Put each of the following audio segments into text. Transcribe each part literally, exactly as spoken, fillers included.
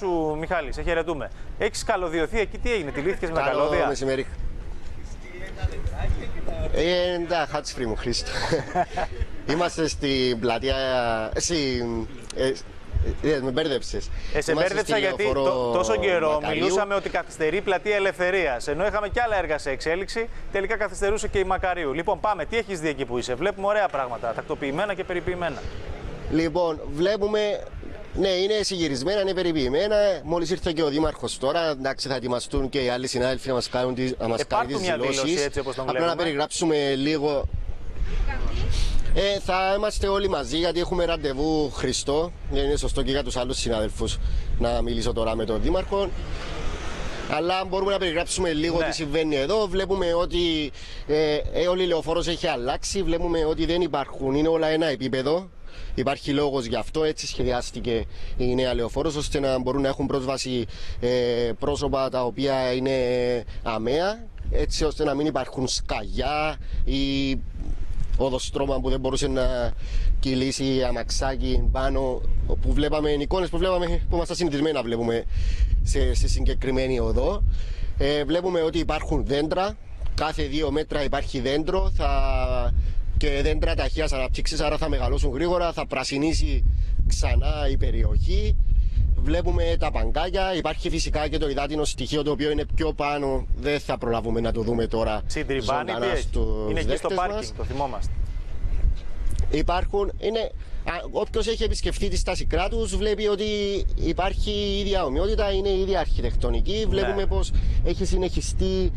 Σου Μιχάλη, σε χαιρετούμε. Έχεις καλωδιωθεί εκεί, τι έγινε, τη λύθηκες με τα καλώδια? Καλό μεσημέρι. Είναι τα χάτσφρι μου, Χρήστο. Είμαστε στην πλατεία... Με μπέρδεψες. Ε, σε μπέρδεψα γιατί τόσο καιρό μιλούσαμε ότι καθυστερεί η πλατεία Ελευθερίας. Ενώ είχαμε και άλλα έργα σε εξέλιξη, τελικά καθυστερούσε και η Μακαρίου. Λοιπόν, πάμε, τι έχεις δει εκεί που είσαι? Βλέπουμε ωραία πράγματα, τακτοποιημένα και περιποιημένα. Λοιπόν, βλέπουμε. Ναι, είναι συγκυρισμένα, είναι περιποιημένα. Μόλις ήρθε και ο Δήμαρχος τώρα, εντάξει, θα ετοιμαστούν και οι άλλοι συνάδελφοι να μας κάνουν τις δηλώσεις. Απλά να περιγράψουμε λίγο. Ε, θα είμαστε όλοι μαζί γιατί έχουμε ραντεβού Χριστό. Είναι σωστό και για τους άλλους συνάδελφους να μιλήσω τώρα με τον Δήμαρχο. Αλλά μπορούμε να περιγράψουμε λίγο ναι. τι συμβαίνει εδώ. Βλέπουμε ότι ε, ε, όλη η λεωφόρος έχει αλλάξει. Βλέπουμε ότι δεν υπάρχουν, είναι όλα ένα επίπεδο. Υπάρχει λόγος γι' αυτό, έτσι σχεδιάστηκε η νέα λεωφόρος, ώστε να μπορούν να έχουν πρόσβαση ε, πρόσωπα τα οποία είναι αμαία, έτσι ώστε να μην υπάρχουν σκαγιά ή οδοστρώμα που δεν μπορούσε να κυλήσει αμαξάκι πάνω, που βλέπαμε εικόνες που, βλέπαμε, που είμαστε συνηθισμένα να βλέπουμε σε, σε συγκεκριμένη οδό. Ε, βλέπουμε ότι υπάρχουν δέντρα, κάθε δύο μέτρα υπάρχει δέντρο, θα... και δέντρα ταχείας αναπτύξης, άρα θα μεγαλώσουν γρήγορα, θα πρασινίσει ξανά η περιοχή. Βλέπουμε τα παγκάκια, υπάρχει φυσικά και το υδάτινο στοιχείο το οποίο είναι πιο πάνω, δεν θα προλάβουμε να το δούμε τώρα ζωντανά στους είναι εκεί στο πάρκινγκ, μας. Το θυμόμαστε. Υπάρχουν, είναι, όποιος έχει επισκεφτεί τη Τάση Κράτους βλέπει ότι υπάρχει η ίδια ομοιότητα, είναι η ίδια αρχιτεκτονική. Ναι. Βλέπουμε πως έχει συνεχιστεί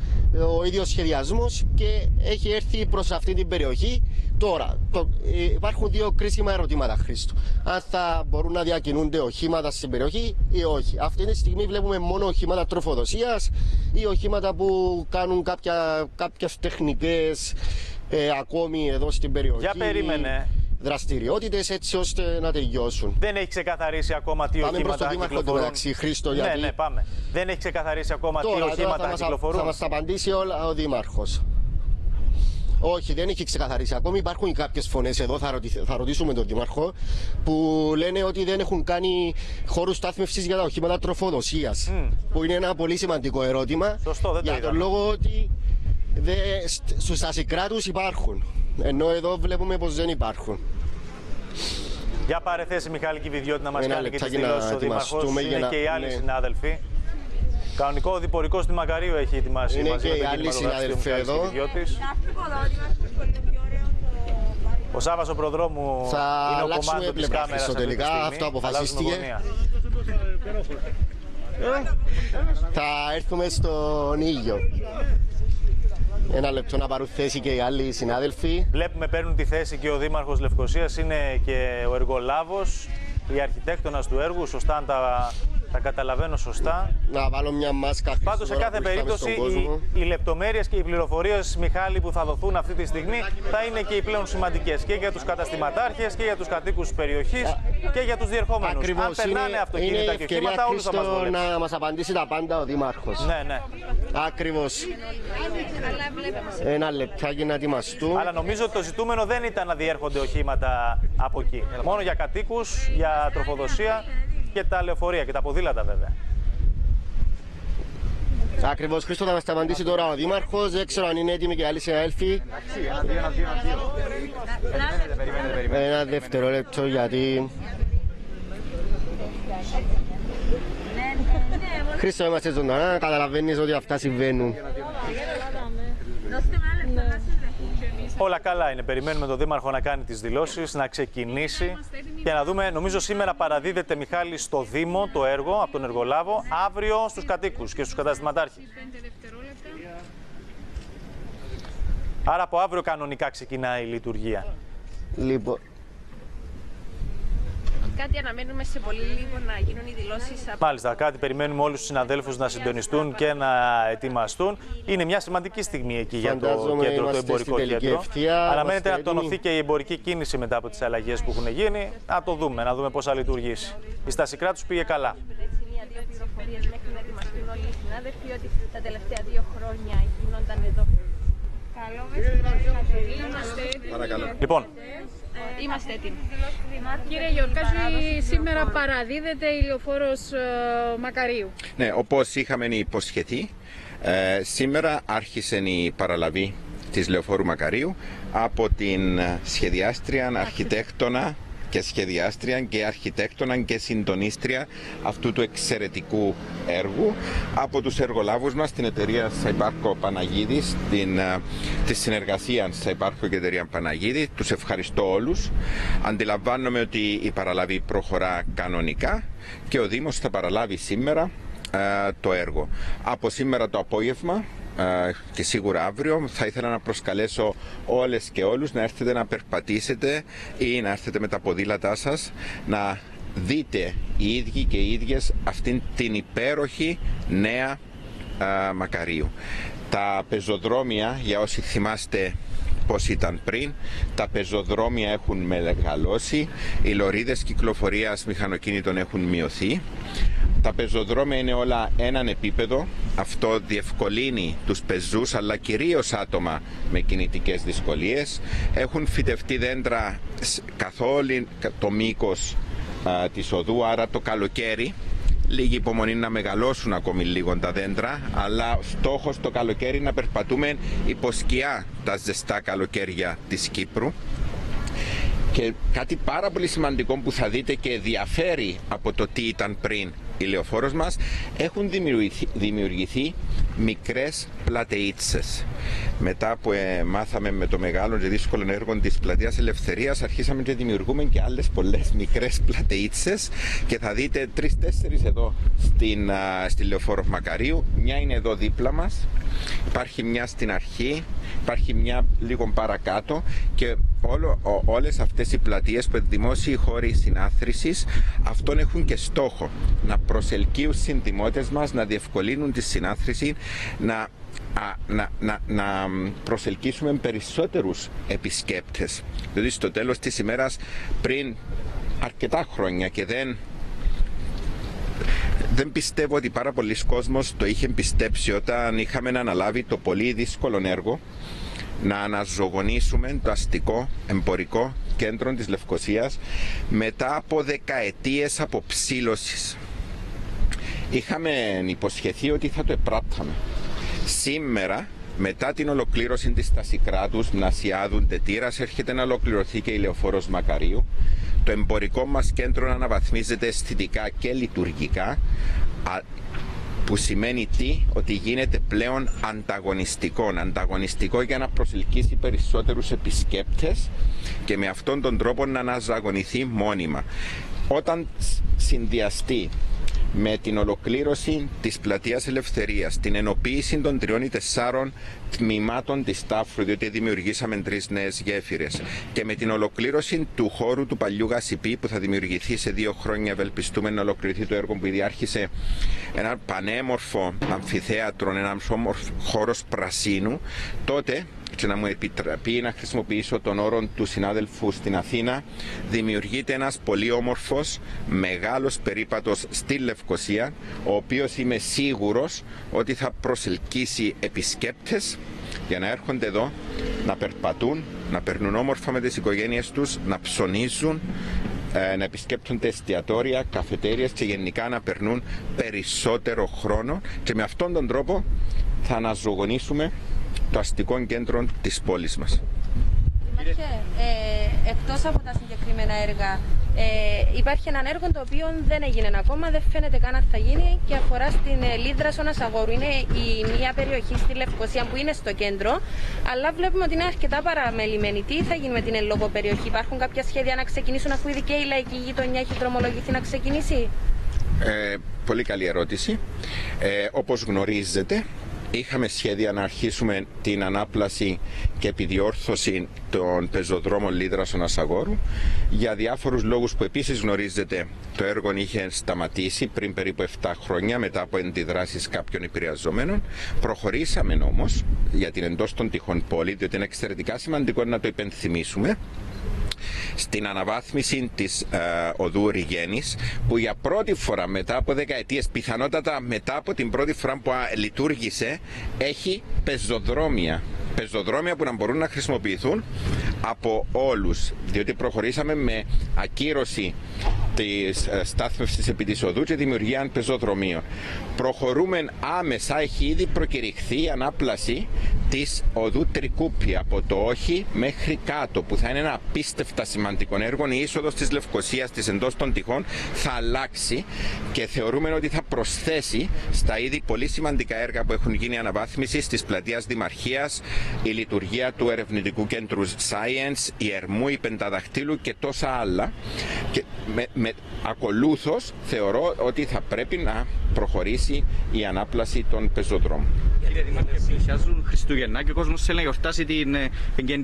ο ίδιος σχεδιασμός και έχει έρθει προς αυτή την περιοχή. Τώρα, το, υπάρχουν δύο κρίσιμα ερωτήματα, Χρήστο. Αν θα μπορούν να διακινούνται οχήματα στην περιοχή ή όχι. Αυτή τη στιγμή βλέπουμε μόνο οχήματα τροφοδοσίας ή οχήματα που κάνουν κάποια, κάποιες τεχνικές ε, ακόμη εδώ στην περιοχή. Για περίμενε. Δραστηριότητες έτσι ώστε να τελειώσουν. Δεν έχει ξεκαθαρίσει ακόμα τι πάμε οχήματα κυκλοφορούν. Μεταξύ, Χρήστο, γιατί... Ναι, ναι, πάμε. Δεν έχει ξεκαθαρίσει ακόμα τώρα, τι οχήματα θα μας, κυκλοφορούν. Θα μας απαντήσει όλα ο Δήμαρχος. Όχι, δεν έχει ξεκαθαρίσει ακόμη. Υπάρχουν κάποιες φωνές εδώ, θα, ρωτή, θα ρωτήσουμε τον Δήμαρχο, που λένε ότι δεν έχουν κάνει χώρους στάθμευσης για τα οχήματα τροφοδοσίας. Mm. Που είναι ένα πολύ σημαντικό ερώτημα. Σωστό, δεν το για τον λόγο ότι στους ασυκράτους υπάρχουν. Ενώ εδώ βλέπουμε πως δεν υπάρχουν. Για πάρε θέση, Μιχάλη Κιβιδιώτη, να μας κάνει και τις δηλώσεις ο Δήμαρχος. Είναι να... και οι άλλοι ναι. συνάδελφοι. Κανονικό ο διπορικός στη Μακαρίου έχει ετοιμάσει. Είναι μαζί και οι άλλοι συνάδελφοι εδώ. Ο Σάββας ο προδρόμου θα είναι ο κομμάτου της κάμερας αυτή τη στιγμή. Αυτό αποφασίστηκε. Θα έρθουμε στον ήλιο. Ένα λεπτό να πάρουν θέση και οι άλλοι συνάδελφοι. Βλέπουμε παίρνουν τη θέση και ο Δήμαρχος Λευκωσίας, είναι και ο εργολάβος, η αρχιτέκτονας του έργου, σωστά αν τα, τα καταλαβαίνω σωστά. Να βάλω μια μάσκα. Πάντως σε κάθε περίπτωση οι, οι λεπτομέρειες και οι πληροφορίες, Μιχάλη, που θα δοθούν αυτή τη στιγμή θα είναι και οι πλέον σημαντικές και για τους καταστηματάρχες και για τους κατοίκους της περιοχής και για τους διερχόμενους. Ακριβώς, αν περνάνε αυτοκίνητα και οχήματα, όλους θα μας βολεύουν. Να μας απαντήσει τα πάντα ο Δήμαρχος. Ναι, ναι. Ακριβώς. Ένα λεπτάκι να ετοιμαστούν. Αλλά νομίζω ότι το ζητούμενο δεν ήταν να διέρχονται οχήματα από εκεί. Μόνο για κατοίκους, για τροφοδοσία και τα λεωφορεία και τα ποδήλατα βέβαια. Ακριβώς, Χρήστο, θα μας τα απαντήσει τώρα ο Δήμαρχος. Δεν ξέρω αν είναι έτοιμοι και άλλοι συνάδελφοι. Ένα δευτερόλεπτο γιατί... Χρήστο, είμαστε ζωντανά, καταλαβαίνεις ότι αυτά συμβαίνουν. Όλα καλά είναι. Περιμένουμε τον Δήμαρχο να κάνει τις δηλώσεις, να ξεκινήσει και να δούμε. Νομίζω σήμερα παραδίδεται, Μιχάλη, στο Δήμο το έργο από τον εργολάβο, αύριο στους κατοίκους και στους καταστηματάρχες. Άρα από αύριο κανονικά ξεκινάει η λειτουργία. Λοιπόν. Κάτι αναμένουμε σε πολύ λίγο να γίνουν οι δηλώσεις. Μάλιστα, κάτι περιμένουμε όλους τους συναδέλφους να συντονιστούν και να ετοιμαστούν. Είναι μια σημαντική στιγμή εκεί για το κέντρο, το εμπορικό κέντρο. Αναμένεται να τονωθεί και η εμπορική κίνηση μετά από τις αλλαγές που έχουν γίνει. Να το δούμε, να δούμε πώς θα λειτουργήσει. Η Στάση Κράτους πήγε καλά. Δύο πληροφορίες μέχρι να ετοιμαστούν όλοι οι συνάδελφοι ότι τα τελευταία δύο χρόνια γίνονταν εδώ Παρακαλώ. Λοιπόν, είμαστε έτοιμοι. Κύριε Γιορκάζη, σήμερα παραδίδεται η λεωφόρος Μακαρίου. Ναι, όπως είχαμε υποσχεθεί, σήμερα άρχισε η παραλαβή της λεωφόρου Μακαρίου από την σχεδιάστρια, αρχιτέκτονα και σχεδιάστρια και αρχιτέκτονα και συντονίστρια αυτού του εξαιρετικού έργου από τους εργολάβους μας, την εταιρεία Σαϊπάρκο Παναγίδης, την, τη συνεργασία Σαϊπάρκο και εταιρεία Παναγίδη. Τους ευχαριστώ όλους. Αντιλαμβάνομαι ότι η παραλαβή προχωρά κανονικά και ο Δήμος θα παραλάβει σήμερα ε, το έργο. Από σήμερα το απόγευμα και σίγουρα αύριο θα ήθελα να προσκαλέσω όλες και όλους να έρθετε να περπατήσετε ή να έρθετε με τα ποδήλατά σας να δείτε οι ίδιοι και οι ίδιες αυτήν την υπέροχη νέα α, Μακαρίου. Τα πεζοδρόμια, για όσοι θυμάστε πώς ήταν πριν, τα πεζοδρόμια έχουν μεγαλώσει, οι λωρίδες κυκλοφορίας μηχανοκίνητων έχουν μειωθεί. Τα πεζοδρόμια είναι όλα έναν επίπεδο, αυτό διευκολύνει τους πεζούς αλλά κυρίως άτομα με κινητικές δυσκολίες. Έχουν φυτευτεί δέντρα καθ' όλη το μήκος α, της οδού, άρα το καλοκαίρι λίγη υπομονή να μεγαλώσουν ακόμη λίγο τα δέντρα, αλλά στόχος το καλοκαίρι να περπατούμε υπό σκιά τα ζεστά καλοκαίρια της Κύπρου. Και κάτι πάρα πολύ σημαντικό που θα δείτε και διαφέρει από το τι ήταν πριν η λεωφόρος μας, έχουν δημιουργηθεί, δημιουργηθεί μικρές πλατεΐτσες. Μετά που ε, μάθαμε με το μεγάλο και δύσκολο έργο της Πλατείας Ελευθερίας, αρχίσαμε και δημιουργούμε και άλλες πολλές μικρές πλατεΐτσες και θα δείτε τρεις-τέσσερις εδώ στην, α, στη λεωφόρο Μακαρίου. Μια είναι εδώ δίπλα μας, υπάρχει μια στην αρχή, υπάρχει μια λίγο παρακάτω και όλο, ό, όλες αυτές οι πλατείες που δημόσιοι χώροι συνάθρησης αυτόν έχουν και στόχο να προσελκύουν συνδημότες μας, να διευκολύνουν τη συνάθρηση, να, να, να, να προσελκύσουμε περισσότερους επισκέπτες. Δηλαδή στο τέλος της ημέρας, πριν αρκετά χρόνια και δεν Δεν πιστεύω ότι πάρα πολλοί κόσμος το είχε πιστέψει όταν είχαμε να αναλάβει το πολύ δύσκολο έργο να αναζωογονήσουμε το αστικό εμπορικό κέντρο της Λευκωσίας μετά από δεκαετίες αποψήλωσης. Είχαμε υποσχεθεί ότι θα το επράπταμε. Σήμερα, μετά την ολοκλήρωση της Τάση Κράτους, Μνασιάδου, Τετήρας, έρχεται να ολοκληρωθεί και η λεωφόρος Μακαρίου. Το εμπορικό μας κέντρο αναβαθμίζεται αισθητικά και λειτουργικά, που σημαίνει τι, ότι γίνεται πλέον ανταγωνιστικό. Ανταγωνιστικό για να προσελκύσει περισσότερους επισκέπτες και με αυτόν τον τρόπο να αναζαγωνηθεί μόνιμα. Όταν συνδυαστεί με την ολοκλήρωση της Πλατείας Ελευθερίας, την ενοποίηση των τριών ή τεσσάρων τμήματων της Τάφρου, διότι δημιουργήσαμε τρεις νέες γέφυρες, και με την ολοκλήρωση του χώρου του παλιού Γασιπή που θα δημιουργηθεί σε δύο χρόνια, ευελπιστούμε να ολοκληρωθεί το έργο που ήδη άρχισε, ένα πανέμορφο αμφιθέατρο, ένα χώρο πρασίνου, τότε, και να μου επιτραπεί να χρησιμοποιήσω τον όρο του συνάδελφου στην Αθήνα, δημιουργείται ένας πολύ όμορφος, μεγάλος περίπατος στη Λευκωσία, ο οποίος είμαι σίγουρος ότι θα προσελκύσει επισκέπτες για να έρχονται εδώ, να περπατούν, να περνούν όμορφα με τις οικογένειες τους, να ψωνίζουν, να επισκέπτονται εστιατόρια, καφετέριες και γενικά να περνούν περισσότερο χρόνο, και με αυτόν τον τρόπο θα αναζωογονήσουμε το αστικό κέντρο της πόλης μας. Δημάρχε, ε, εκτός από τα συγκεκριμένα έργα, ε, υπάρχει ένα έργο το οποίο δεν έγινε ακόμα, δεν φαίνεται καν αν θα γίνει, και αφορά στην ε, Λίδρα Σόνας Αγόρου. Είναι η μια περιοχή στη Λευκωσία που είναι στο κέντρο, αλλά βλέπουμε ότι είναι αρκετά παραμελημένη. Τι θα γίνει με την εν λόγω περιοχή, υπάρχουν κάποια σχέδια να ξεκινήσουν, αφού ήδη και η λαϊκή γειτονιά έχει δρομολογηθεί να ξεκινήσει? Ε, πολύ καλή ερώτηση. Ε, όπως γνωρίζετε, είχαμε σχέδια να αρχίσουμε την ανάπλαση και επιδιόρθωση των πεζοδρόμων Λίδρα Σόνας Αγόρου. Για διάφορους λόγους που επίσης γνωρίζετε, το έργο είχε σταματήσει πριν περίπου επτά χρόνια μετά από αντιδράσεις κάποιων επηρεαζομένων. Προχωρήσαμε όμως για την εντός των τυχών πόλη, διότι είναι εξαιρετικά σημαντικό να το υπενθυμίσουμε, στην αναβάθμιση της ε, οδού Ριγένης, που για πρώτη φορά μετά από δεκαετίες, πιθανότατα μετά από την πρώτη φορά που λειτουργήσε, έχει πεζοδρόμια πεζοδρόμια που να μπορούν να χρησιμοποιηθούν από όλους, διότι προχωρήσαμε με ακύρωση της στάθμευσης επί της οδού και δημιουργία πεζοδρομίων. Προχωρούμε άμεσα, έχει ήδη προκηρυχθεί η ανάπλαση της οδού Τρικούπια από το Όχι μέχρι κάτω, που θα είναι ένα απίστευτα σημαντικό έργο. Η είσοδος της Λευκωσίας, της εντός των τυχών, θα αλλάξει και θεωρούμε ότι θα προσθέσει στα ήδη πολύ σημαντικά έργα που έχουν γίνει αναβάθμιση της πλατείας Δημαρχίας, η λειτουργία του ερευνητικού κέντρου Science, η Ερμού, η Πενταδαχτύλου και τόσα άλλα. Και με, με, ακολούθως θεωρώ ότι θα πρέπει να προχωρήσει η ανάπλαση των πεζοδρόμων. Κύριε Δήμαρχε, πλησιάζουν Χριστουγεννά και ο κόσμος θέλει να γιορτάσει την,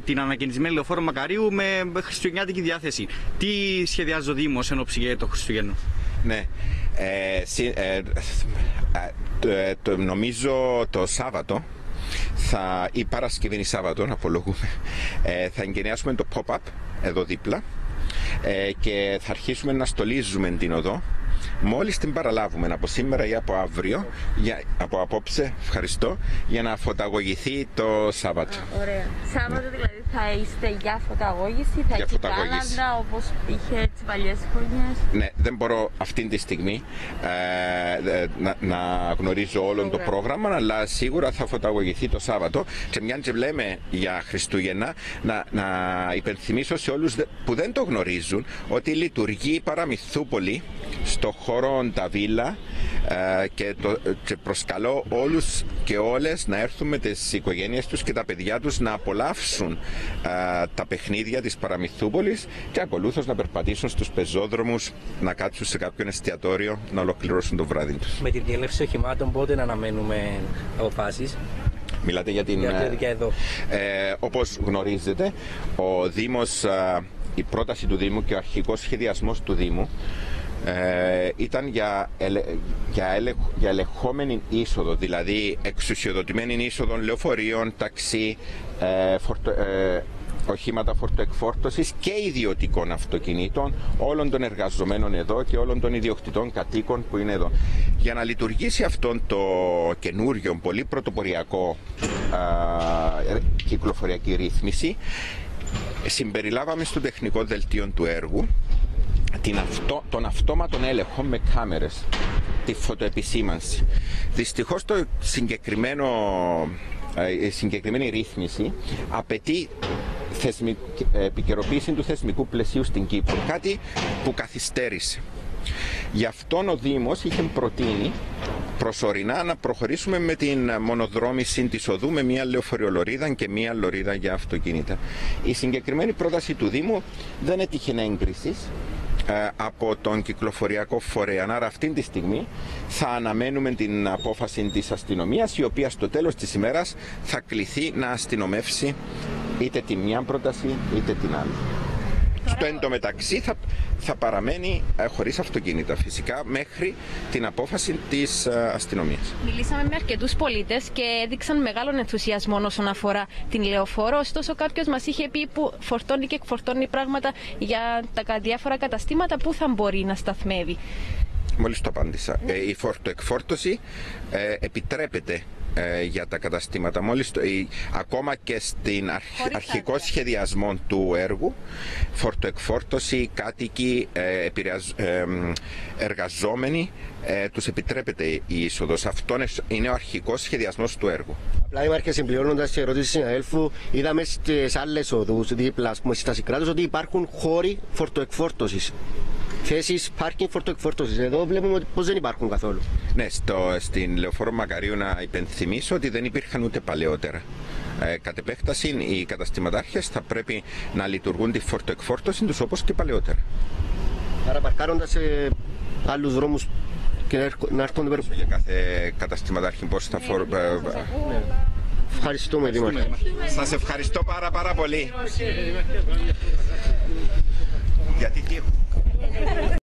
την ανακαινισμένη Λεωφόρο Μακαρίου με χριστουγεννιάτικη διάθεση. Τι σχεδιάζει ο Δήμος εν ώψη για το Χριστουγέννο? Ναι, ε, συ, ε, ε, το, νομίζω το Σάββατο, θα, ή Παρασκευή Σάββατο, να απολογούμε, ε, θα εγκαινιάσουμε το pop-up εδώ δίπλα ε, και θα αρχίσουμε να στολίζουμε την οδό. Μόλις την παραλάβουμε από σήμερα ή από αύριο, για, από απόψε, ευχαριστώ, για να φωταγωγηθεί το Σάββατο. Α, ωραία. Σάββατο δηλαδή θα είστε για φωταγώγηση, θα έχει κάναντα όπως είχε τις παλιές χρονιές. Ναι, δεν μπορώ αυτή τη στιγμή ε, να, να γνωρίζω όλο το πρόγραμμα, αλλά σίγουρα θα φωταγωγηθεί το Σάββατο. Και μια και λέμε για Χριστούγεννα, να, να υπενθυμίσω σε όλους που δεν το γνωρίζουν ότι λειτουργεί η Παραμυθούπολη στο χώρο Νταβίλα ε, και, το, και προσκαλώ όλους και όλες να έρθουν με τις οικογένειες τους και τα παιδιά τους να απολαύσουν ε, τα παιχνίδια της Παραμυθούπολης και ακολούθως να περπατήσουν στους πεζόδρομους, να κάτσουν σε κάποιον εστιατόριο, να ολοκληρώσουν το βράδυ τους. Με την διέλευση οχημάτων πότε να αναμένουμε αποφάσεις? Μιλάτε για την... Για εδώ. Ε, όπως γνωρίζετε, ο Δήμος, ε, η πρόταση του Δήμου και ο αρχικός σχεδιασμός του Δήμου Ε, ήταν για, ελε, για, ελε, για ελεγχόμενη είσοδο, δηλαδή εξουσιοδοτημένη είσοδο λεωφορείων, ταξί, ε, φορτο, ε, οχήματα φορτοεκφόρτωσης και ιδιωτικών αυτοκινήτων, όλων των εργαζομένων εδώ και όλων των ιδιοκτητών κατοίκων που είναι εδώ. Για να λειτουργήσει αυτό το καινούριο, πολύ πρωτοποριακό ε, κυκλοφοριακή ρύθμιση, συμπεριλάβαμε στο τεχνικό δελτίο του έργου Την αυτο, τον αυτόματον έλεγχο με κάμερες, τη φωτοεπισήμανση. Δυστυχώς το συγκεκριμένο, η συγκεκριμένη ρύθμιση απαιτεί θεσμικ, επικαιροποίηση του θεσμικού πλαισίου στην Κύπρο, κάτι που καθυστέρησε. Γι' αυτόν ο Δήμος είχε προτείνει προσωρινά να προχωρήσουμε με την μονοδρόμηση της οδού με μία λεωφοριολωρίδα και μία λωρίδα για αυτοκίνητα. Η συγκεκριμένη πρόταση του Δήμου δεν έτυχε έγκρισης από τον κυκλοφοριακό φορέα. Άρα αυτή τη στιγμή θα αναμένουμε την απόφαση της αστυνομίας, η οποία στο τέλος της ημέρας θα κληθεί να αστυνομεύσει είτε τη μία πρόταση είτε την άλλη. Στο εντωμεταξύ θα, θα παραμένει ε, χωρίς αυτοκίνητα φυσικά μέχρι την απόφαση της ε, αστυνομίας. Μιλήσαμε με αρκετούς πολίτες και έδειξαν μεγάλον ενθουσιασμό όσον αφορά την λεωφόρο. Ωστόσο, κάποιος μας είχε πει που φορτώνει και εκφορτώνει πράγματα για τα διάφορα καταστήματα που θα μπορεί να σταθμεύει. Μόλις το απάντησα. Ε, η φορτοεκφόρτωση ε, επιτρέπεται για τα καταστήματα. Μόλις το, ή, ακόμα και στην αρχ, αρχικό σχεδιασμό του έργου, φορτοεκφόρτωση, κάτοικοι, ε, επηρεαζ, ε, εργαζόμενοι, ε, τους επιτρέπεται η είσοδος. Αυτό είναι ο αρχικός σχεδιασμός του έργου. Απλά, Δήμαρχε, συμπληρώνοντας και ερώτηση συναδέλφου, είδαμε στις άλλες οδούς δίπλα, ας πούμε, στη Τάση Κράτους, ότι υπάρχουν χώροι φορτοεκφόρτωσης. Θέσεις πάρκινγκ φορτοεκφόρτωσης. Εδώ βλέπουμε πως δεν υπάρχουν καθόλου. Ναι, στο, στην Λεωφόρο Μακαρίου να υπενθυμίσω ότι δεν υπήρχαν ούτε παλαιότερα. Ε, κατ' επέκταση, οι καταστηματάρχες θα πρέπει να λειτουργούν τη φορτοεκφόρτωση τους όπως και παλαιότερα. Άρα παρκάροντας σε άλλους δρόμους και να έρχονται περίπου. Για κάθε καταστηματάρχη πώς θα φορ... Ευχαριστούμε, Δήμαρχε. Σας ευχαριστώ πάρα πάρα πολύ. Γιατί